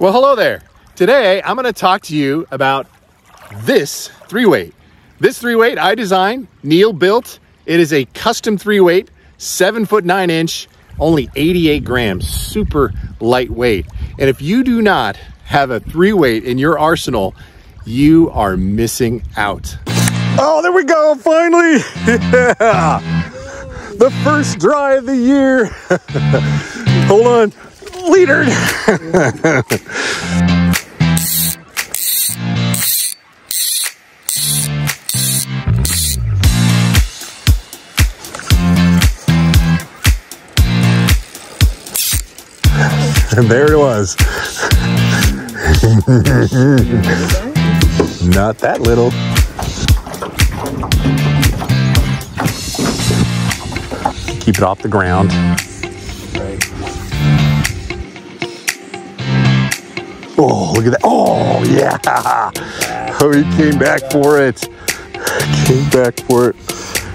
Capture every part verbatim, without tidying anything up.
Well, hello there. Today, I'm going to talk to you about this three weight. This three weight I designed, Neil built. It is a custom three weight, seven foot nine inch, only eighty-eight grams, super lightweight. And if you do not have a three weight in your arsenal, you are missing out. Oh, there we go, finally. Yeah. The first dry of the year. Hold on, leader. And there it was. Not that little. Keep it off the ground. Oh, look at that. Oh, yeah. Oh, he came back for it. Came back for it.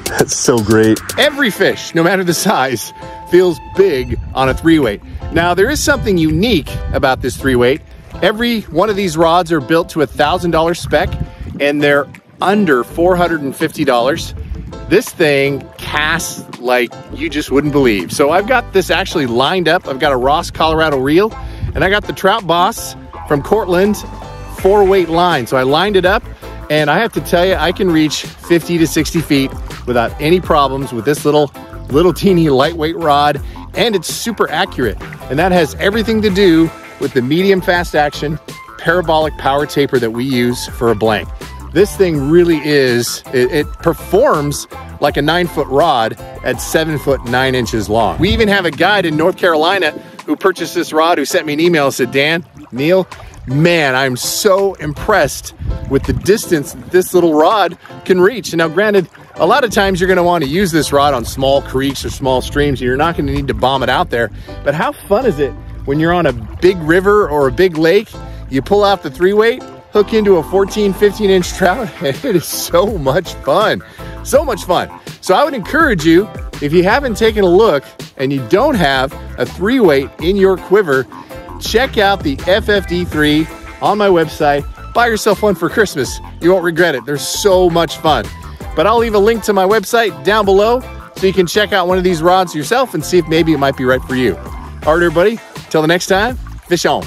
That's so great. Every fish, no matter the size, feels big on a three weight. Now, there is something unique about this three weight. Every one of these rods are built to a one thousand dollar spec, and they're under four hundred fifty dollars. This thing casts like you just wouldn't believe. So I've got this actually lined up. I've got a Ross Colorado reel, and I got the Trout Boss from Cortland four weight line. So I lined it up, and I have to tell you, I can reach fifty to sixty feet without any problems with this little, little teeny lightweight rod. And it's super accurate. And that has everything to do with the medium fast action parabolic power taper that we use for a blank. This thing really is, it, it performs like a nine foot rod at seven foot nine inches long. We even have a guide in North Carolina who purchased this rod, who sent me an email and said, Dan, Neil, man, I'm so impressed with the distance this little rod can reach. And now granted, a lot of times you're gonna wanna use this rod on small creeks or small streams, and you're not gonna need to bomb it out there. But how fun is it when you're on a big river or a big lake, you pull out the three weight, hook into a fourteen, fifteen inch trout, and it is so much fun, so much fun. So I would encourage you, if you haven't taken a look and you don't have a three weight in your quiver, check out the F F D three on my website. Buy yourself one for Christmas. You won't regret it. They're so much fun. But I'll leave a link to my website down below so you can check out one of these rods yourself and see if maybe it might be right for you. All right, everybody, till the next time, fish on.